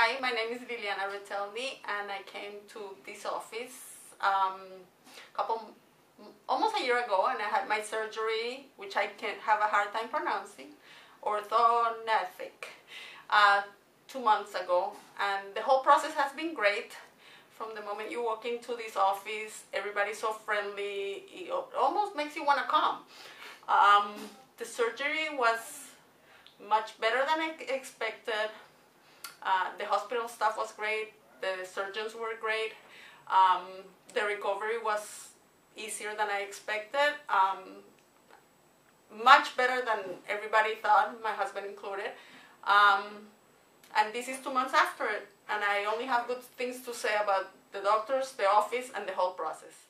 Hi, my name is Liliana Rotelli, and I came to this office almost a year ago, and I had my surgery, which I can have a hard time pronouncing, orthognathic, 2 months ago. And the whole process has been great. From the moment you walk into this office, everybody's so friendly, it almost makes you want to come. The surgery was much better than I expected. The hospital staff was great, the surgeons were great, the recovery was easier than I expected, much better than everybody thought, my husband included, and this is 2 months after it, and I only have good things to say about the doctors, the office, and the whole process.